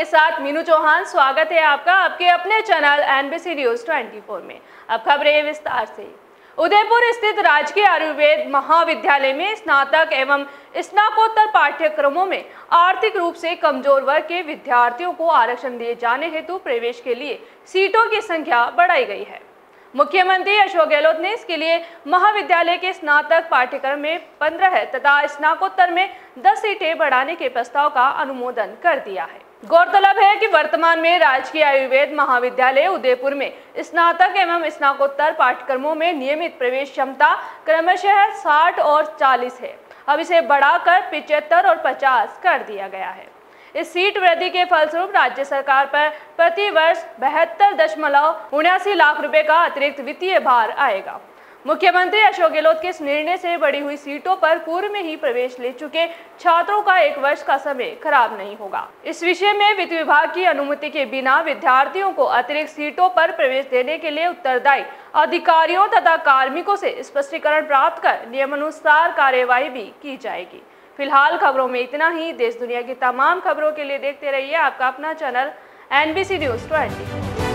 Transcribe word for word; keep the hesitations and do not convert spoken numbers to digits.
के साथ मीनू चौहान। स्वागत है आपका आपके अपने चैनल एनबीसी न्यूज़ चौबीस में। अब खबरें विस्तार से। उदयपुर स्थित राजकीय आयुर्वेद महाविद्यालय में स्नातक एवं स्नाकोत्तर पाठ्यक्रमों में आर्थिक रूप से कमजोर वर्ग के विद्यार्थियों को आरक्षण दिए जाने हेतु प्रवेश के लिए सीटों की संख्या बढ़ाई गई है। मुख्यमंत्री अशोक गहलोत ने इसके लिए महाविद्यालय के स्नातक पाठ्यक्रम में पंद्रह तथा स्नाकोत्तर में दस सीटें बढ़ाने के प्रस्ताव का अनुमोदन कर दिया है। गौरतलब है कि वर्तमान में राजकीय आयुर्वेद महाविद्यालय उदयपुर में स्नातक एवं स्नाकोत्तर पाठ्यक्रमों में नियमित प्रवेश क्षमता क्रमशः साठ और चालीस है। अब इसे बढ़ाकर पिचहत्तर और पचास कर दिया गया है। इस सीट वृद्धि के फलस्वरूप राज्य सरकार पर प्रतिवर्ष बहत्तर दशमलव उनासी लाख रुपए का अतिरिक्त वित्तीय भार आएगा। मुख्यमंत्री अशोक गहलोत के इस निर्णय से बढ़ी हुई सीटों पर पूर्व में ही प्रवेश ले चुके छात्रों का एक वर्ष का समय खराब नहीं होगा। इस विषय में वित्त विभाग की अनुमति के बिना विद्यार्थियों को अतिरिक्त सीटों पर प्रवेश देने के लिए उत्तरदायी अधिकारियों तथा कार्मिकों से स्पष्टीकरण प्राप्त कर नियमानुसार कार्यवाही भी की जाएगी। फिलहाल खबरों में इतना ही। देश दुनिया की तमाम खबरों के लिए देखते रहिए आपका अपना channel NBC news twenty four.